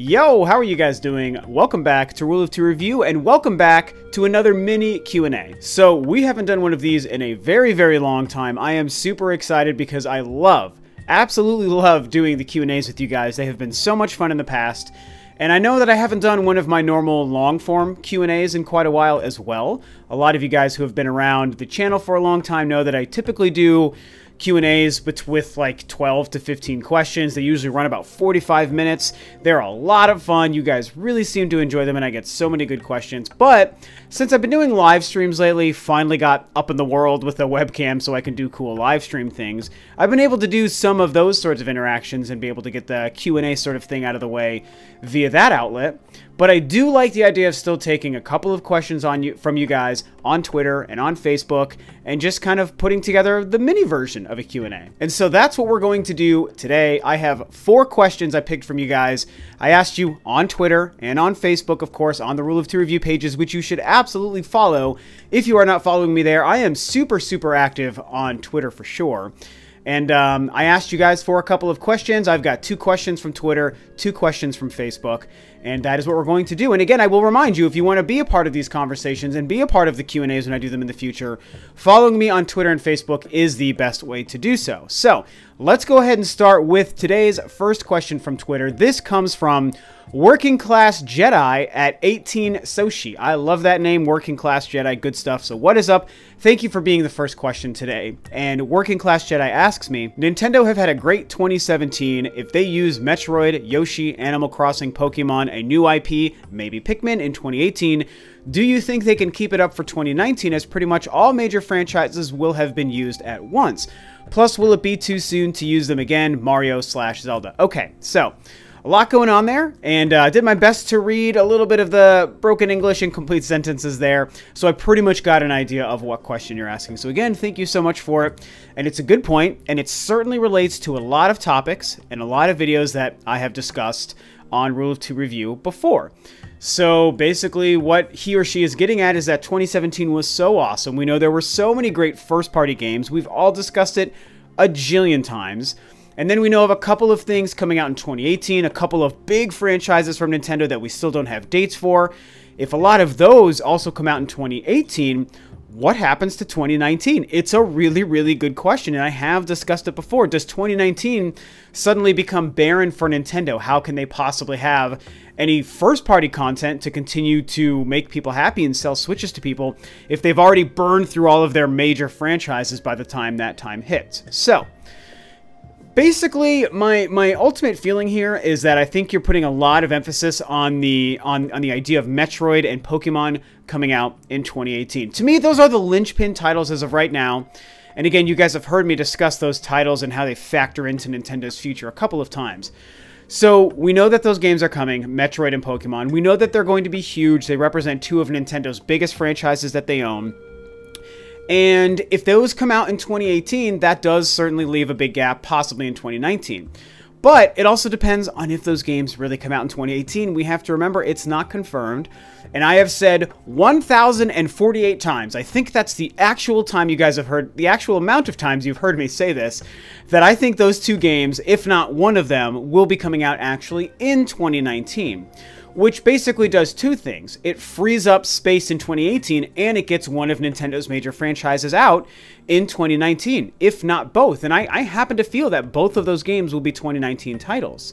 Yo, how are you guys doing? Welcome back to Rule of Two Review, and welcome back to another mini Q&A. So we haven't done one of these in a very, very long time. I am super excited because I love, absolutely love doing the Q&As with you guys. They have been so much fun in the past. And I know that I haven't done one of my normal long-form Q&As in quite a while as well. A lot of you guys who have been around the channel for a long time know that I typically do Q&As with like 12 to 15 questions. They usually run about 45 minutes. They're a lot of fun. You guys really seem to enjoy them, and I get so many good questions. But since I've been doing live streams lately, finally got up in the world with a webcam so I can do cool live stream things, I've been able to do some of those sorts of interactions and be able to get the Q&A sort of thing out of the way via that outlet. But I do like the idea of still taking a couple of questions from you guys on Twitter and on Facebook and just kind of putting together the mini version of a Q&A. And so that's what we're going to do today. I have 4 questions I picked from you guys. I asked you on Twitter and on Facebook, of course, on the Rule of Two Review pages, which you should absolutely follow. If you are not following me there, I am super, super active on Twitter for sure. And I asked you guys for a couple of questions. I've got 2 questions from Twitter, 2 questions from Facebook, and that is what we're going to do. And again, I will remind you, if you want to be a part of these conversations and be a part of the Q&As when I do them in the future, following me on Twitter and Facebook is the best way to do so. So let's go ahead and start with today's first question from Twitter. This comes from Working Class Jedi at 18 Soshi. I love that name, Working Class Jedi. Good stuff. So what is up? Thank you for being the first question today. And Working Class Jedi asks me, Nintendo have had a great 2017. If they use Metroid, Yoshi, Animal Crossing, Pokemon, a new IP, maybe Pikmin in 2018, do you think they can keep it up for 2019 as pretty much all major franchises will have been used at once? Plus, will it be too soon to use them again? Mario/Zelda. Okay, so a lot going on there, and I did my best to read a little bit of the broken English and complete sentences there, so I pretty much got an idea of what question you're asking. So again, thank you so much for it, and it's a good point, and it certainly relates to a lot of topics and a lot of videos that I have discussed on Rule of Two Review before. So basically what he or she is getting at is that 2017 was so awesome. We know there were so many great first-party games. We've all discussed it a jillion times. And then we know of a couple of things coming out in 2018, a couple of big franchises from Nintendo that we still don't have dates for. If a lot of those also come out in 2018, what happens to 2019? It's a really, really good question, and I have discussed it before. Does 2019 suddenly become barren for Nintendo? How can they possibly have any first-party content to continue to make people happy and sell Switches to people if they've already burned through all of their major franchises by the time that time hits? So basically, my ultimate feeling here is that I think you're putting a lot of emphasis on the idea of Metroid and Pokemon coming out in 2018. To me, those are the linchpin titles as of right now. And again, you guys have heard me discuss those titles and how they factor into Nintendo's future a couple of times. So we know that those games are coming, Metroid and Pokemon. We know that they're going to be huge. They represent 2 of Nintendo's biggest franchises that they own. And if those come out in 2018, that does certainly leave a big gap, possibly in 2019. But it also depends on if those games really come out in 2018. We have to remember it's not confirmed. And I have said 1,048 times, I think that's the actual time you guys have heard, the actual amount of times you've heard me say this, that I think those 2 games, if not one of them, will be coming out actually in 2019. Which basically does 2 things. It frees up space in 2018, and it gets one of Nintendo's major franchises out in 2019, if not both. And I happen to feel that both of those games will be 2019 titles.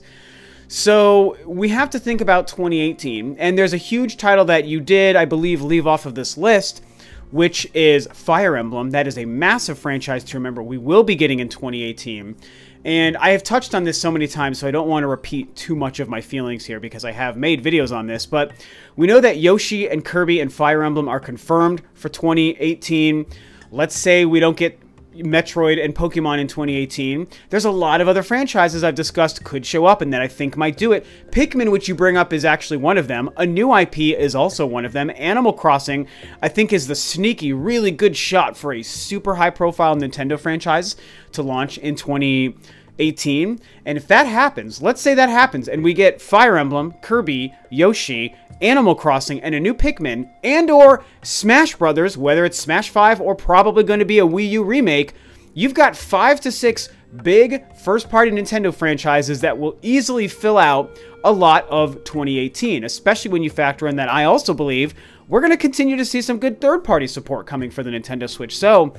So we have to think about 2018, and there's a huge title that you did, I believe, leave off of this list, which is Fire Emblem. That is a massive franchise to remember we will be getting in 2018. And I have touched on this so many times, so I don't want to repeat too much of my feelings here because I have made videos on this, but we know that Yoshi and Kirby and Fire Emblem are confirmed for 2018. Let's say we don't get Metroid and Pokemon in 2018. There's a lot of other franchises I've discussed could show up and that I think might do it. Pikmin, which you bring up, is actually one of them. A new IP is also one of them. Animal Crossing, I think, is the sneaky, really good shot for a super high-profile Nintendo franchise to launch in 2018. And if that happens, let's say that happens, and we get Fire Emblem, Kirby, Yoshi, Animal Crossing, and a new Pikmin, and or Smash Brothers, whether it's Smash 5 or probably going to be a Wii U remake, you've got 5 to 6 big first-party Nintendo franchises that will easily fill out a lot of 2018, especially when you factor in that I also believe we're going to continue to see some good third-party support coming for the Nintendo Switch. So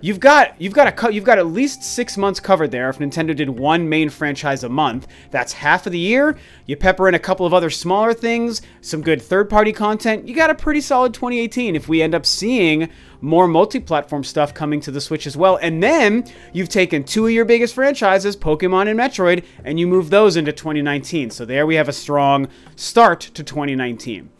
you've got at least 6 months covered there. If Nintendo did one main franchise a month, that's half of the year. You pepper in a couple of other smaller things, some good third-party content. You got a pretty solid 2018 if we end up seeing more multi-platform stuff coming to the Switch as well. And then you've taken two of your biggest franchises, Pokemon and Metroid, and you move those into 2019. So there we have a strong start to 2019.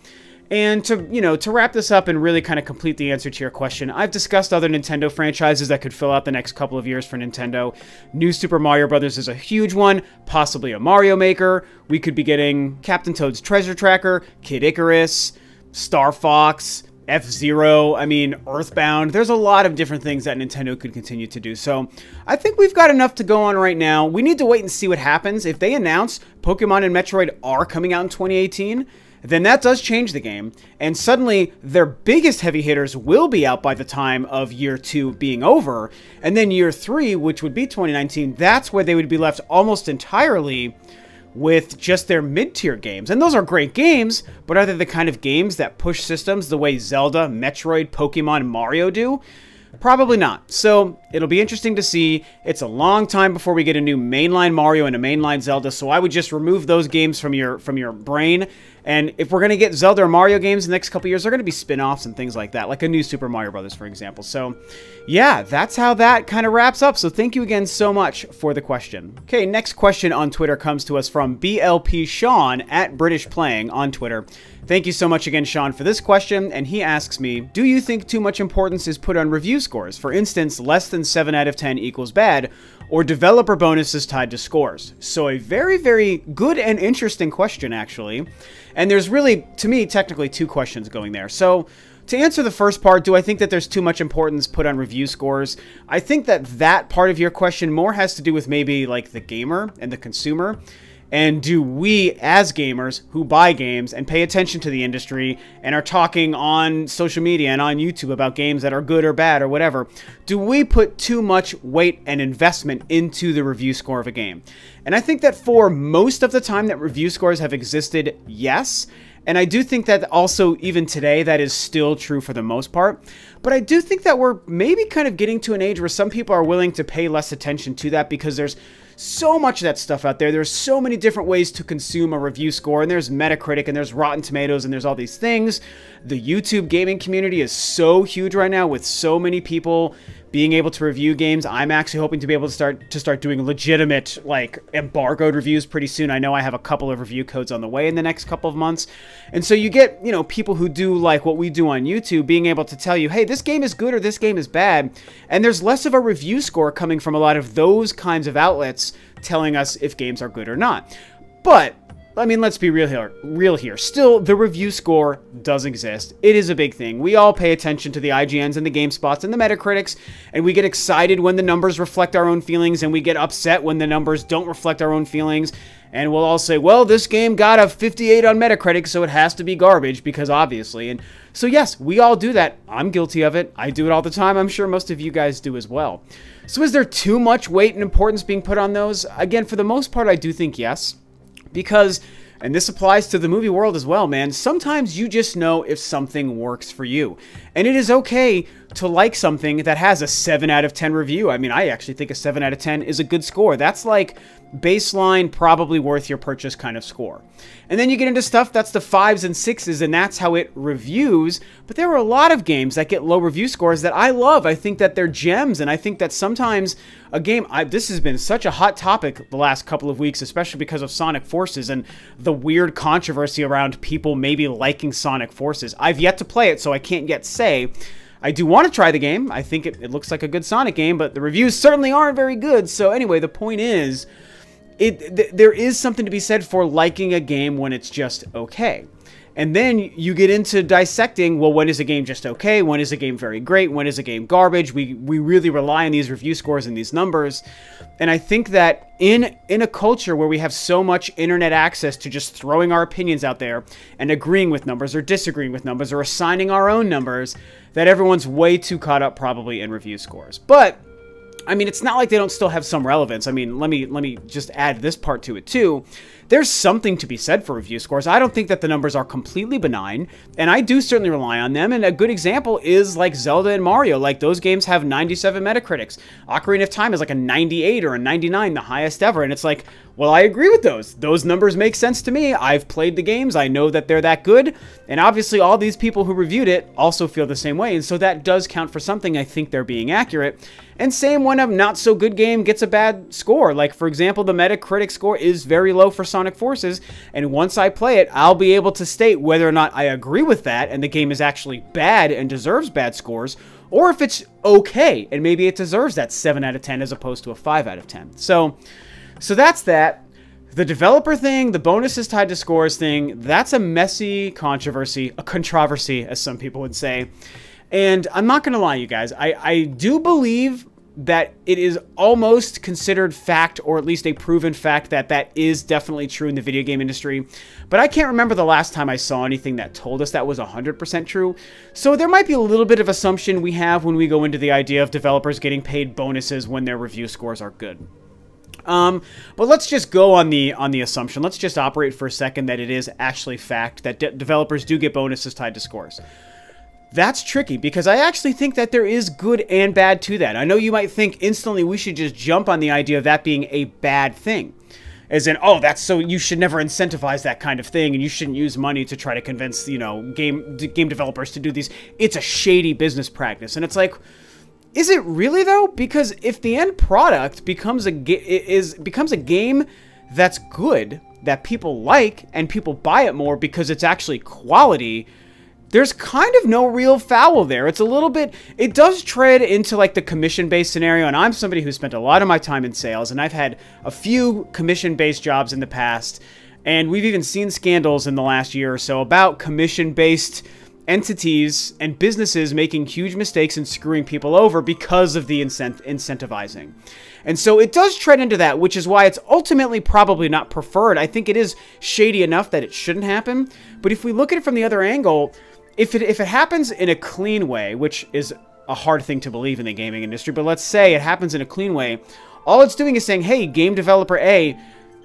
And to wrap this up and really kind of complete the answer to your question, I've discussed other Nintendo franchises that could fill out the next couple of years for Nintendo. New Super Mario Bros. Is a huge one, possibly a Mario Maker. We could be getting Captain Toad's Treasure Tracker, Kid Icarus, Star Fox, F-Zero, I mean, Earthbound. There's a lot of different things that Nintendo could continue to do. So I think we've got enough to go on right now. We need to wait and see what happens. If they announce Pokemon and Metroid are coming out in 2018, then that does change the game, and suddenly their biggest heavy hitters will be out by the time of year 2 being over, and then year 3, which would be 2019, that's where they would be left almost entirely with just their mid-tier games. And those are great games, but are they the kind of games that push systems the way Zelda, Metroid, Pokemon, and Mario do? Probably not. So it'll be interesting to see. It's a long time before we get a new mainline Mario and a mainline Zelda, so I would just remove those games from your brain. And if we're going to get Zelda or Mario games in the next couple years, they're going to be spin-offs and things like that, like a New Super Mario Bros., for example. So yeah, that's how that kind of wraps up. So thank you again so much for the question. Okay, next question on Twitter comes to us from BLP Sean at British Playing on Twitter. Thank you so much again, Sean, for this question. And he asks me, do you think too much importance is put on review scores? For instance, less than 7 out of 10 equals bad, or developer bonuses tied to scores? So a very, very good and interesting question, actually. And there's really, to me, technically two questions going there. So to answer the first part, do I think that there's too much importance put on review scores? I think that that part of your question more has to do with maybe like the gamer and the consumer. And do we, as gamers who buy games and pay attention to the industry and are talking on social media and on YouTube about games that are good or bad or whatever, do we put too much weight and investment into the review score of a game? And I think that for most of the time that review scores have existed, yes. And I do think that also, even today, that is still true for the most part. But I do think that we're maybe kind of getting to an age where some people are willing to pay less attention to that because there's so much of that stuff out there. There's so many different ways to consume a review score, and there's Metacritic, and there's Rotten Tomatoes, and there's all these things. The YouTube gaming community is so huge right now with so many people being able to review games. I'm actually hoping to be able to start doing legitimate, like, embargoed reviews pretty soon. I know I have a couple of review codes on the way in the next couple of months. And so you get, you know, people who do like what we do on YouTube being able to tell you, hey, this game is good or this game is bad. And there's less of a review score coming from a lot of those kinds of outlets telling us if games are good or not. But I mean, let's be real here. Still, the review score does exist. It is a big thing. We all pay attention to the IGNs and the GameSpots and the Metacritics, and we get excited when the numbers reflect our own feelings, and we get upset when the numbers don't reflect our own feelings. And we'll all say, well, this game got a 58 on Metacritic, so it has to be garbage, because obviously. And so yes, we all do that. I'm guilty of it. I do it all the time. I'm sure most of you guys do as well. So is there too much weight and importance being put on those? Again, for the most part, I do think yes. Because, and this applies to the movie world as well, man, sometimes you just know if something works for you. And it is okay to like something that has a 7 out of 10 review. I mean, I actually think a 7 out of 10 is a good score. That's like baseline, probably worth your purchase kind of score. And then you get into stuff that's the 5s and 6s, and that's how it reviews. But there are a lot of games that get low review scores that I love. I think that they're gems, and I think that sometimes a game, this has been such a hot topic the last couple of weeks, especially because of Sonic Forces and the weird controversy around people maybe liking Sonic Forces. I've yet to play it, so I can't yet say. I do want to try the game. I think it looks like a good Sonic game, but the reviews certainly aren't very good. So anyway, the point is, there is something to be said for liking a game when it's just okay. And then you get into dissecting, well, when is a game just okay? When is a game very great? When is a game garbage? We really rely on these review scores and these numbers. And I think that in a culture where we have so much internet access to just throwing our opinions out there and agreeing with numbers or disagreeing with numbers or assigning our own numbers, that everyone's way too caught up probably in review scores. But I mean, it's not like they don't still have some relevance. I mean, let me just add this part to it too. There's something to be said for review scores. I don't think that the numbers are completely benign, and I do certainly rely on them, and a good example is like Zelda and Mario. Like, those games have 97 Metacritics. Ocarina of Time is like a 98 or a 99, the highest ever, and it's like, well, I agree with those. Those numbers make sense to me. I've played the games. I know that they're that good, and obviously all these people who reviewed it also feel the same way, and so that does count for something. I think they're being accurate. And same when a not-so-good game gets a bad score. Like, for example, the Metacritic score is very low for Sonic Forces, and once I play it, I'll be able to state whether or not I agree with that, and the game is actually bad and deserves bad scores, or if it's okay, and maybe it deserves that 7 out of 10 as opposed to a 5 out of 10. So that's that. The developer thing, the bonuses tied to scores thing, that's a messy controversy, a controversy, as some people would say. And I'm not going to lie, you guys, I do believe that it is almost considered fact, or at least a proven fact, that that is definitely true in the video game industry. But I can't remember the last time I saw anything that told us that was 100% true. So there might be a little bit of assumption we have when we go into the idea of developers getting paid bonuses when their review scores are good. But let's just go on the assumption. Let's just operate for a second that it is actually fact that developers do get bonuses tied to scores. That's tricky, because I actually think that there is good and bad to that. I know you might think instantly we should just jump on the idea of that being a bad thing. As in, oh, that's so you should never incentivize that kind of thing, and you shouldn't use money to try to convince, you know, game developers to do these. It's a shady business practice. And it's like, is it really though? Because if the end product becomes a game that's good, that people like, and people buy it more because it's actually quality, there's kind of no real foul there. It's a little bit, it does tread into like the commission-based scenario, and I'm somebody who spent a lot of my time in sales, and I've had a few commission-based jobs in the past, and we've even seen scandals in the last year or so about commission-based entities and businesses making huge mistakes and screwing people over because of the incentivizing. And so it does tread into that, which is why it's ultimately probably not preferred. I think it is shady enough that it shouldn't happen, but if we look at it from the other angle, if it happens in a clean way, which is a hard thing to believe in the gaming industry, but let's say it happens in a clean way, all it's doing is saying, hey, game developer A,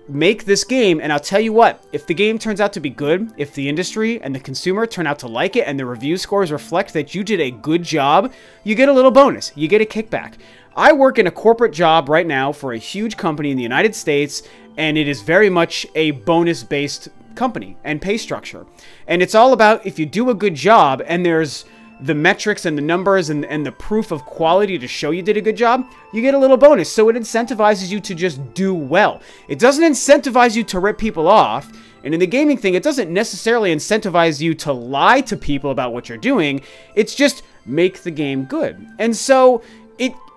make this game, and I'll tell you what, if the game turns out to be good, if the industry and the consumer turn out to like it, and the review scores reflect that you did a good job, you get a little bonus, you get a kickback. I work in a corporate job right now for a huge company in the United States, and it is very much a bonus-based company and pay structure, and it's all about if you do a good job, and there's the metrics and the numbers and the proof of quality to show you did a good job, you get a little bonus. So it incentivizes you to just do well. It doesn't incentivize you to rip people off, and in the gaming thing, it doesn't necessarily incentivize you to lie to people about what you're doing. It's just make the game good. And so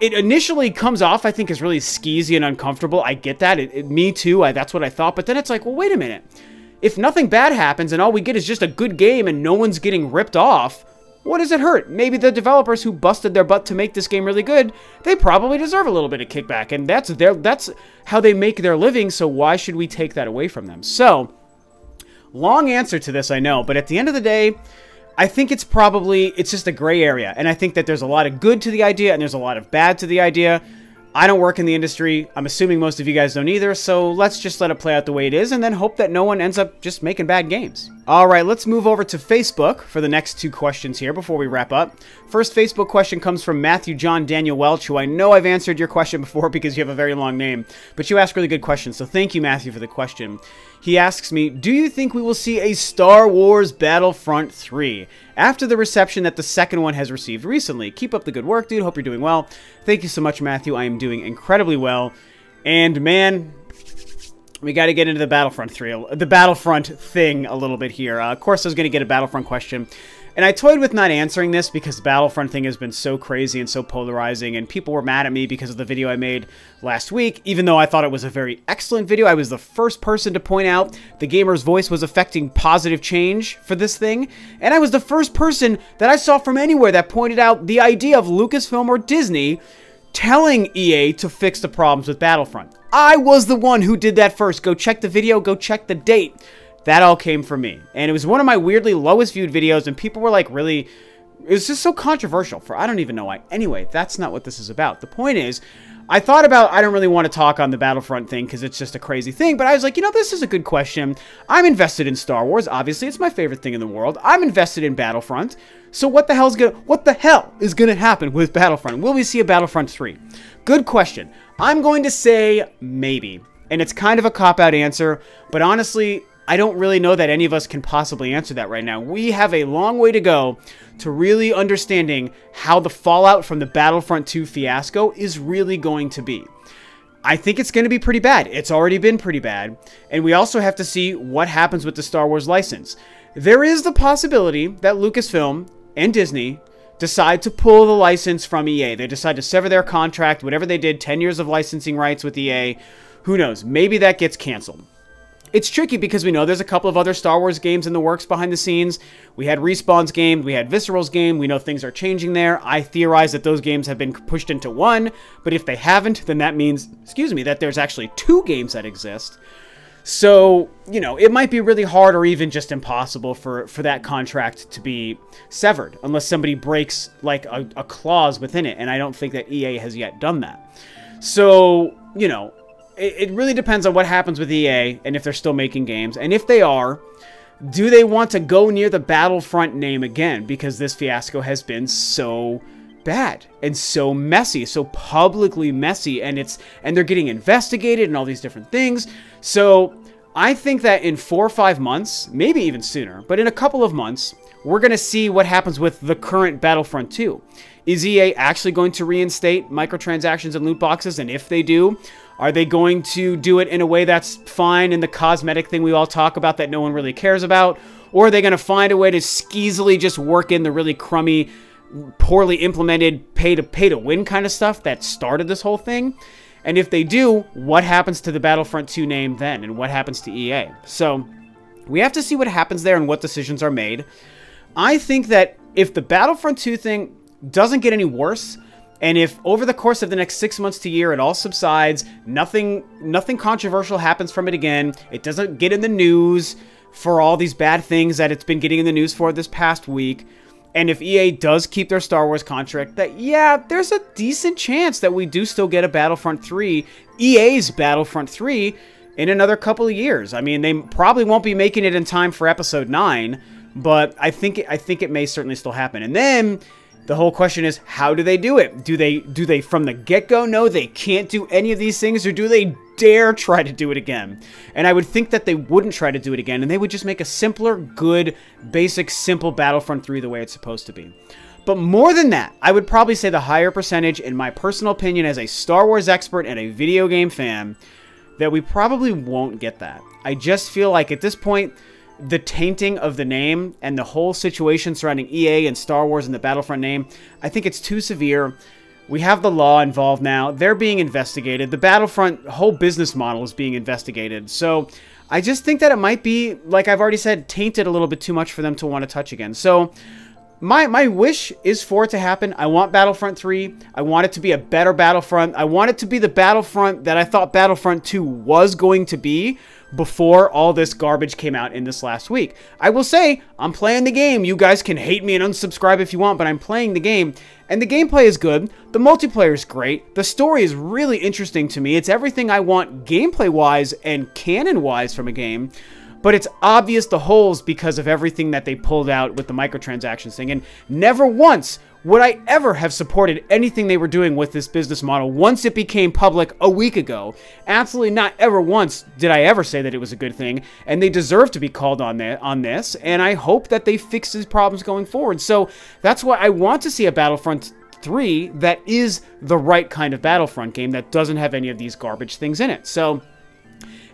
it initially comes off, I think, as really skeezy and uncomfortable. I get that. Me too. That's what I thought. But then it's like, well, wait a minute. If nothing bad happens and all we get is just a good game and no one's getting ripped off, what does it hurt? Maybe the developers who busted their butt to make this game really good, they probably deserve a little bit of kickback, and that's how they make their living, so why should we take that away from them? So, long answer to this, I know, but at the end of the day, I think it's just a gray area, and I think that there's a lot of good to the idea and there's a lot of bad to the idea. I don't work in the industry. I'm assuming most of you guys don't either, so let's just let it play out the way it is and then hope that no one ends up just making bad games. All right, let's move over to Facebook for the next two questions here before we wrap up. First Facebook question comes from Matthew John Daniel Welch, who I know I've answered your question before because you have a very long name, but you ask really good questions, so thank you, Matthew, for the question. He asks me, do you think we will see a Star Wars Battlefront 3 after the reception that the second one has received recently? Keep up the good work, dude. Hope you're doing well. Thank you so much, Matthew. I am doing incredibly well. And man, we got to get into the Battlefront 3, the Battlefront thing a little bit here. Of course, I was going to get a Battlefront question, and I toyed with not answering this because the Battlefront thing has been so crazy and so polarizing, and people were mad at me because of the video I made last week, even though I thought it was a very excellent video. I was the first person to point out the gamer's voice was affecting positive change for this thing, and I was the first person that I saw from anywhere that pointed out the idea of Lucasfilm or Disney telling EA to fix the problems with Battlefront. I was the one who did that first. Go check the video, go check the date. That all came from me, and it was one of my weirdly lowest viewed videos, and people were like, really, it was just so controversial for I don't even know why. Anyway, that's not what this is about. The point is, I thought about, I don't really want to talk on the Battlefront thing because it's just a crazy thing, but I was like, you know, this is a good question. I'm invested in Star Wars. Obviously, it's my favorite thing in the world. I'm invested in Battlefront. So what the hell is gonna happen with Battlefront? Will we see a Battlefront 3? Good question. I'm going to say maybe. And it's kind of a cop-out answer, but honestly, I don't really know that any of us can possibly answer that right now. We have a long way to go to really understanding how the fallout from the Battlefront 2 fiasco is really going to be. I think it's going to be pretty bad. It's already been pretty bad. And we also have to see what happens with the Star Wars license. There is the possibility that Lucasfilm and Disney decide to pull the license from EA. They decide to sever their contract, whatever they did, 10 years of licensing rights with EA. Who knows? Maybe that gets canceled. It's tricky because we know there's a couple of other Star Wars games in the works behind the scenes. We had Respawn's game, we had Visceral's game, we know things are changing there. I theorize that those games have been pushed into one, but if they haven't, then that means, excuse me, that there's actually two games that exist. So, you know, it might be really hard or even just impossible for that contract to be severed, unless somebody breaks, like, a clause within it, and I don't think that EA has yet done that. So, you know, it really depends on what happens with EA and if they're still making games. And if they are, do they want to go near the Battlefront name again? Because this fiasco has been so bad and so messy, so publicly messy. And they're getting investigated and all these different things. So I think that in 4 or 5 months, maybe even sooner, but in a couple of months, we're going to see what happens with the current Battlefront 2. Is EA actually going to reinstate microtransactions and loot boxes? And if they do, are they going to do it in a way that's fine in the cosmetic thing we all talk about that no one really cares about? Or are they going to find a way to skeezily just work in the really crummy, poorly implemented pay to win kind of stuff that started this whole thing? And if they do, what happens to the Battlefront 2 name then? And what happens to EA? So we have to see what happens there and what decisions are made. I think that if the Battlefront 2 thing doesn't get any worse, and if over the course of the next 6 months to year it all subsides, nothing controversial happens from it again, it doesn't get in the news for all these bad things that it's been getting in the news for this past week, and if EA does keep their Star Wars contract, that, yeah, there's a decent chance that we do still get a Battlefront 3, EA's Battlefront 3, in another couple of years. I mean, they probably won't be making it in time for Episode 9, but I think it may certainly still happen. And then the whole question is, how do they do it? Do they from the get-go know they can't do any of these things, or do they dare try to do it again? And I would think that they wouldn't try to do it again, and they would just make a simpler, good, basic, simple Battlefront 3 the way it's supposed to be. But more than that, I would probably say the higher percentage, in my personal opinion as a Star Wars expert and a video game fan, that we probably won't get that. I just feel like at this point, the tainting of the name and the whole situation surrounding EA and Star Wars and the Battlefront name, I think it's too severe. We have the law involved now. They're being investigated. The Battlefront whole business model is being investigated. So I just think that it might be, like I've already said, tainted a little bit too much for them to want to touch again. So my wish is for it to happen. I want Battlefront 3. I want it to be a better Battlefront. I want it to be the Battlefront that I thought Battlefront 2 was going to be before all this garbage came out in this last week. I will say, I'm playing the game. You guys can hate me and unsubscribe if you want, but I'm playing the game. And the gameplay is good. The multiplayer is great. The story is really interesting to me. It's everything I want gameplay-wise and canon-wise from a game. But it's obvious the holes because of everything that they pulled out with the microtransactions thing. And never once would I ever have supported anything they were doing with this business model once it became public a week ago. Absolutely not ever once did I ever say that it was a good thing. And they deserve to be called on this. And I hope that they fix these problems going forward. So that's why I want to see a Battlefront 3 that is the right kind of Battlefront game that doesn't have any of these garbage things in it. So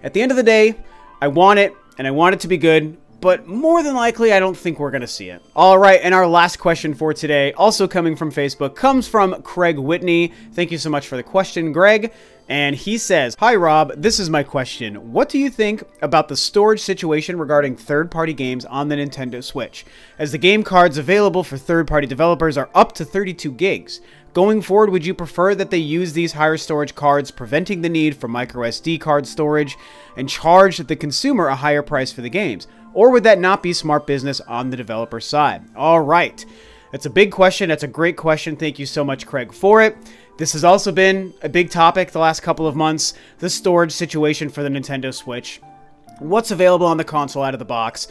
at the end of the day, I want it. And I want it to be good, but more than likely, I don't think we're going to see it. All right, and our last question for today, also coming from Facebook, comes from Craig Whitney. Thank you so much for the question, Greg. And he says, "Hi, Rob. This is my question. What do you think about the storage situation regarding third-party games on the Nintendo Switch, as the game cards available for third-party developers are up to 32 gigs? Going forward, would you prefer that they use these higher storage cards, preventing the need for microSD card storage, and charge the consumer a higher price for the games? Or would that not be smart business on the developer side?" All right. That's a big question. That's a great question. Thank you so much, Craig, for it. This has also been a big topic the last couple of months, the storage situation for the Nintendo Switch. What's available on the console out of the box?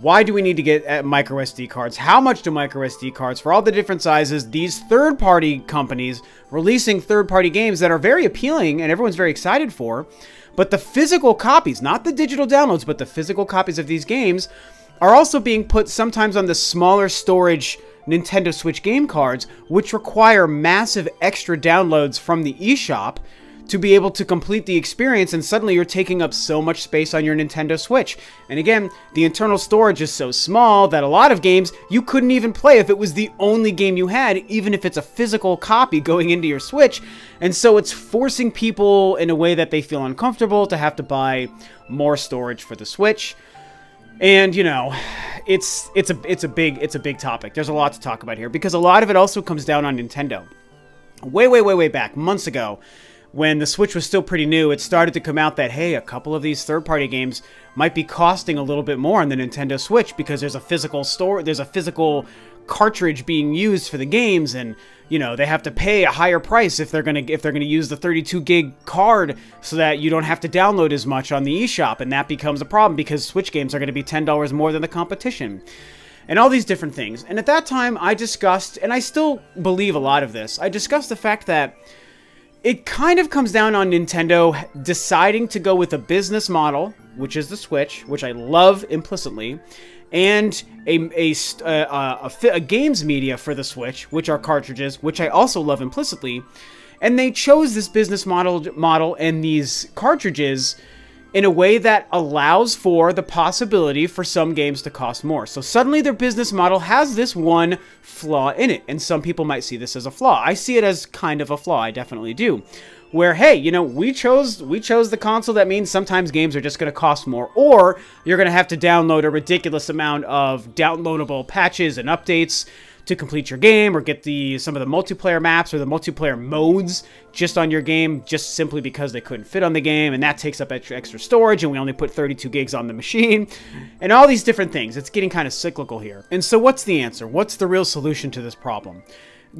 Why do we need to get micro SD cards? How much do micro SD cards, for all the different sizes, these third-party companies releasing third-party games that are very appealing and everyone's very excited for, but the physical copies, not the digital downloads, but the physical copies of these games are also being put sometimes on the smaller storage Nintendo Switch game cards, which require massive extra downloads from the eShop to be able to complete the experience, and suddenly you're taking up so much space on your Nintendo Switch. And again, the internal storage is so small that a lot of games you couldn't even play if it was the only game you had, even if it's a physical copy going into your Switch. And so it's forcing people in a way that they feel uncomfortable to have to buy more storage for the Switch. And, you know, it's a big topic. There's a lot to talk about here, because a lot of it also comes down on Nintendo. Way back, months ago, when the Switch was still pretty new, it started to come out that, hey, a couple of these third-party games might be costing a little bit more on the Nintendo Switch because there's a physical store, there's a physical cartridge being used for the games, and, you know, they have to pay a higher price if they're gonna use the 32 gig card so that you don't have to download as much on the eShop, and that becomes a problem because Switch games are gonna be $10 more than the competition. And all these different things. And at that time, I discussed, and I still believe a lot of this, I discussed the fact that it kind of comes down on Nintendo deciding to go with a business model, which is the Switch, which I love implicitly, and a games media for the Switch, which are cartridges, which I also love implicitly. And they chose this business model and these cartridges in a way that allows for the possibility for some games to cost more. So suddenly their business model has this one flaw in it, and some people might see this as a flaw. I see it as kind of a flaw, I definitely do. Where, hey, you know, we chose the console, that means sometimes games are just gonna cost more, or you're gonna have to download a ridiculous amount of downloadable patches and updates to complete your game, or get some of the multiplayer maps or the multiplayer modes just on your game, just simply because they couldn't fit on the game, and that takes up extra storage, and we only put 32 gigs on the machine, and all these different things. It's getting kind of cyclical here. And so what's the answer? What's the real solution to this problem?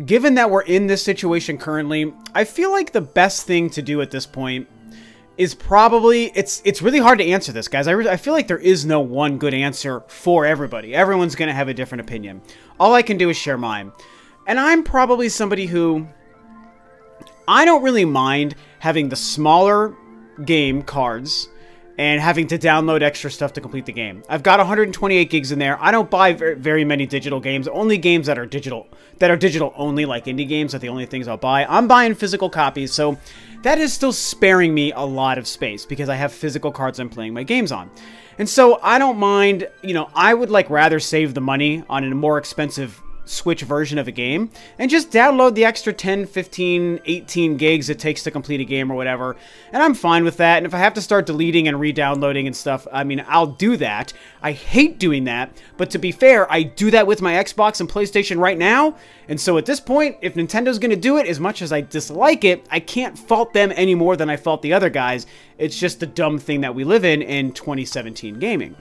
Given that we're in this situation currently, I feel like the best thing to do at this point is probably, it's really hard to answer this, guys. I feel like there is no one good answer for everybody. Everyone's gonna have a different opinion. All I can do is share mine. And I'm probably somebody who, I don't really mind having the smaller game cards and having to download extra stuff to complete the game. I've got 128 gigs in there. I don't buy very many digital games. Only games that are digital only, like indie games, are the only things I'll buy. I'm buying physical copies, so that is still sparing me a lot of space because I have physical cards I'm playing my games on. And so I don't mind, you know, I would rather save the money on a more expensive Switch version of a game and just download the extra 10, 15, 18 gigs it takes to complete a game or whatever, and I'm fine with that. And if I have to start deleting and re-downloading and stuff, I mean, I'll do that. I hate doing that, but to be fair, I do that with my Xbox and PlayStation right now, and so at this point, if Nintendo's gonna do it, as much as I dislike it, I can't fault them any more than I fault the other guys. It's just the dumb thing that we live in 2017 gaming.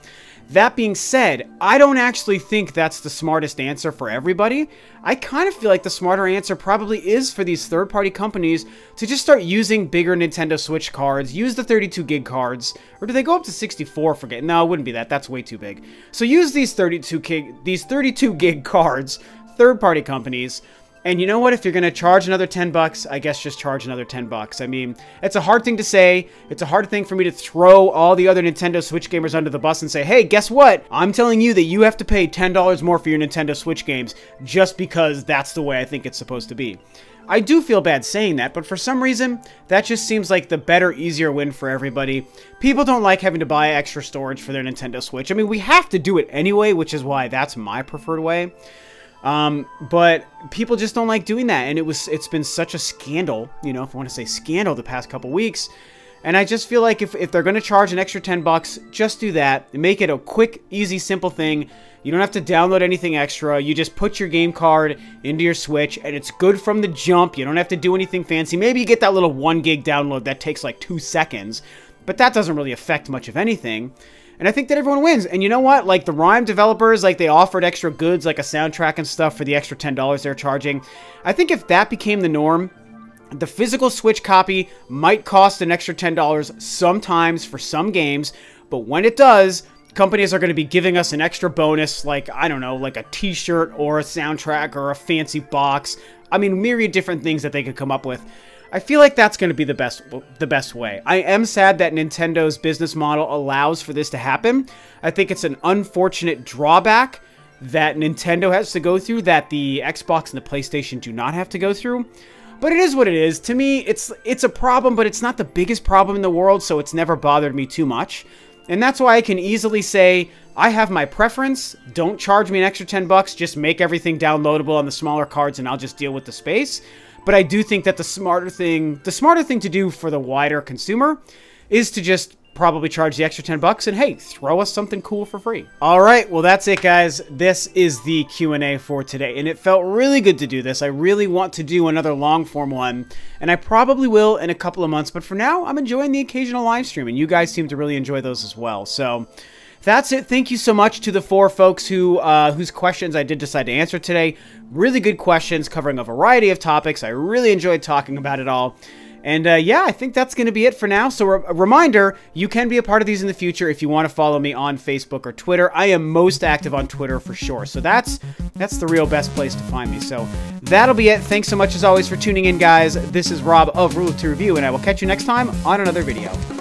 That being said, I don't actually think that's the smartest answer for everybody. I kind of feel like the smarter answer probably is for these third-party companies to just start using bigger Nintendo Switch cards, use the 32 gig cards, or do they go up to 64? Forget. No, it wouldn't be that. That's way too big. So use these 32 gig cards, third-party companies. And you know what? If you're going to charge another $10, I guess just charge another $10. I mean, it's a hard thing to say. It's a hard thing for me to throw all the other Nintendo Switch gamers under the bus and say, hey, guess what? I'm telling you that you have to pay $10 more for your Nintendo Switch games just because that's the way I think it's supposed to be. I do feel bad saying that, but for some reason, that just seems like the better, easier win for everybody. People don't like having to buy extra storage for their Nintendo Switch. I mean, we have to do it anyway, which is why that's my preferred way. But people just don't like doing that, and it's been such a scandal, you know, if I want to say scandal, the past couple weeks. And I just feel like if they're going to charge an extra $10, just do that. Make it a quick, easy, simple thing. You don't have to download anything extra. You just put your game card into your Switch, and it's good from the jump. You don't have to do anything fancy. Maybe you get that little 1 gig download that takes like 2 seconds, but that doesn't really affect much of anything. And I think that everyone wins. And you know what? Like, the Rhyme developers, like, they offered extra goods, like a soundtrack and stuff for the extra $10 they're charging. I think if that became the norm, The physical Switch copy might cost an extra $10 sometimes for some games, but when it does, companies are going to be giving us an extra bonus, like, I don't know, like a t-shirt or a soundtrack or a fancy box. I mean, myriad different things that they could come up with. I feel like that's going to be the best way. I am sad that Nintendo's business model allows for this to happen. I think it's an unfortunate drawback that Nintendo has to go through that the Xbox and the PlayStation do not have to go through. But it is what it is. To me, it's a problem, but it's not the biggest problem in the world, so it's never bothered me too much. And that's why I can easily say, I have my preference, don't charge me an extra $10, just make everything downloadable on the smaller cards and I'll just deal with the space. But I do think that the smarter thing to do for the wider consumer is to just probably charge the extra $10 and, hey, throw us something cool for free. All right, well, that's it, guys. This is the Q&A for today, and it felt really good to do this. I really want to do another long-form one, and I probably will in a couple of months, but for now, I'm enjoying the occasional live stream, and you guys seem to really enjoy those as well, so... that's it. Thank you so much to the four folks whose questions I did decide to answer today. Really good questions covering a variety of topics. I really enjoyed talking about it all. And yeah, I think that's going to be it for now. So a reminder, you can be a part of these in the future if you want to follow me on Facebook or Twitter. I am most active on Twitter for sure. So that's the real best place to find me. So that'll be it. Thanks so much as always for tuning in, guys. This is Rob of Rule of Two Review, and I will catch you next time on another video.